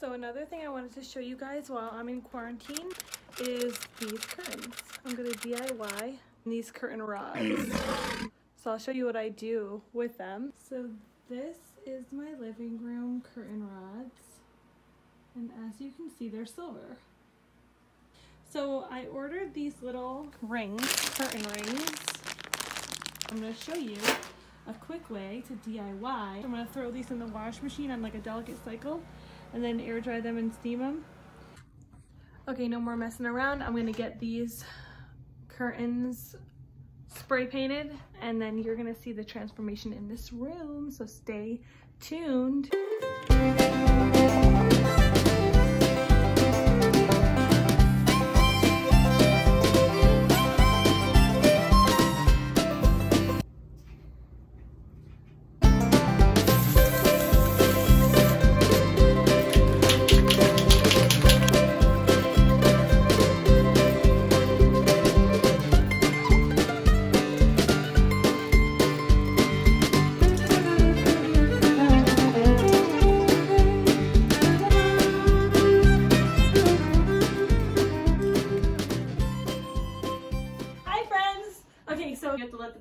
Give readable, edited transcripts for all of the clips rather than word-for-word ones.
So another thing I wanted to show you guys while I'm in quarantine is these curtains. I'm gonna DIY these curtain rods. So I'll show you what I do with them. So this is my living room curtain rods. And as you can see, they're silver. So I ordered these little rings, curtain rings. I'm gonna show you a quick way to DIY. I'm gonna throw these in the wash machine on like a delicate cycle and then air dry them and steam them. Okay, no more messing around. I'm gonna get these curtains spray painted and then you're gonna see the transformation in this room, so stay tuned.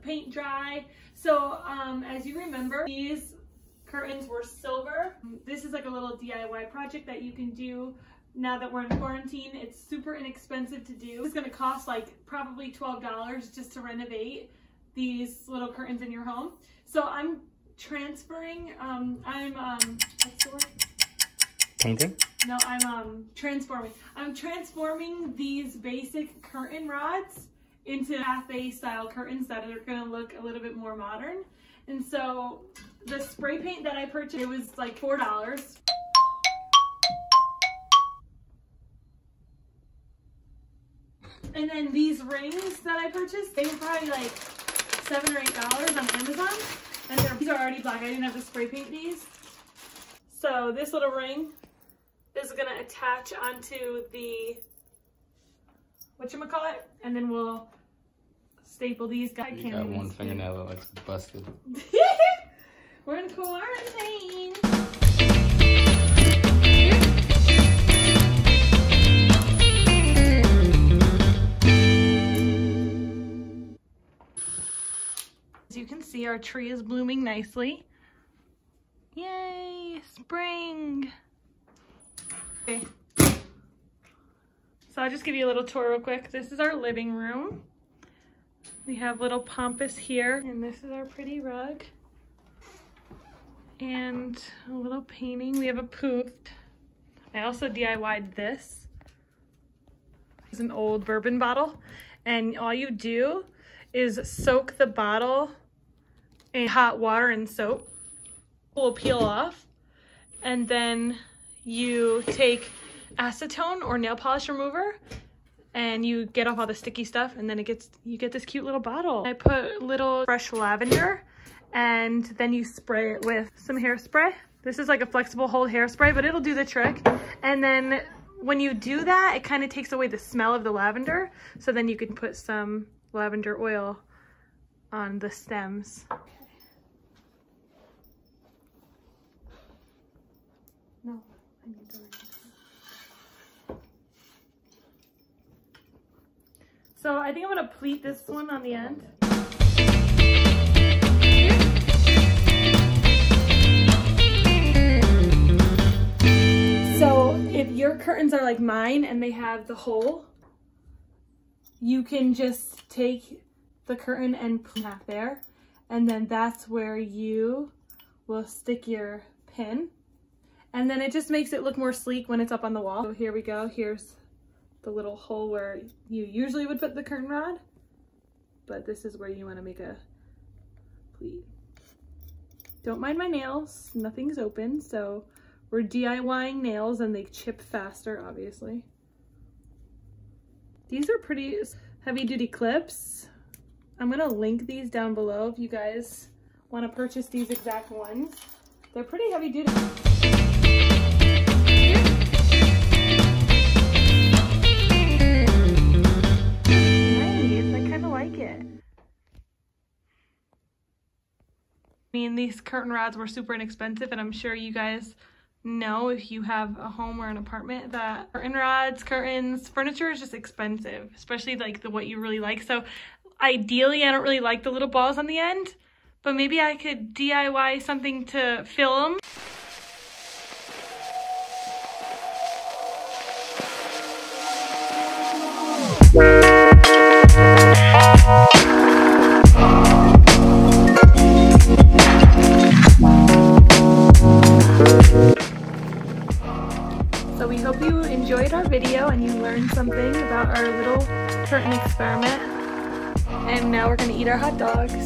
Paint dry. So as you remember, these curtains were silver. This is like a little DIY project that you can do now that we're in quarantine. It's super inexpensive to do. It's gonna cost like probably $12 just to renovate these little curtains in your home. So I'm transferring, I'm transforming these basic curtain rods into cafe style curtains that are gonna look a little bit more modern. And so the spray paint that I purchased, it was like $4. And then these rings that I purchased, they were probably like $7 or $8 on Amazon. And these are already black, I didn't have to spray paint these. So this little ring is gonna attach onto the whatchamacallit, and then we'll staple these guys. You got one fingernail that looks busted. We're in quarantine. As you can see, our tree is blooming nicely. Yay, spring. Okay. So I'll just give you a little tour real quick. This is our living room. We have little Pompous here, and this is our pretty rug. And a little painting. We have a pouf. I also DIY'd this. It's an old bourbon bottle. And all you do is soak the bottle in hot water and soap. It will peel off. And then you take acetone or nail polish remover and you get off all the sticky stuff, and then you get this cute little bottle. I put little fresh lavender and then you spray it with some hairspray. This is like a flexible hold hairspray, but it'll do the trick. And then when you do that, it kind of takes away the smell of the lavender, so then you can put some lavender oil on the stems. Okay. No, I need to. So I think I'm gonna pleat this one on the end. So if your curtains are like mine and they have the hole, you can just take the curtain and put it back there. And then that's where you will stick your pin. And then it just makes it look more sleek when it's up on the wall. So here we go, here's the little hole where you usually would put the curtain rod, but this is where you want to make a pleat. Don't mind my nails, nothing's open, so we're DIYing nails and they chip faster, obviously. These are pretty heavy-duty clips. I'm gonna link these down below if you guys want to purchase these exact ones. They're pretty heavy-duty. I mean, these curtain rods were super inexpensive, and I'm sure you guys know if you have a home or an apartment that curtain rods, curtains, furniture is just expensive, especially like the what you really like. So ideally, I don't really like the little balls on the end, but maybe I could DIY something to fill them. So we hope you enjoyed our video and you learned something about our little curtain experiment. And now we're gonna eat our hot dogs.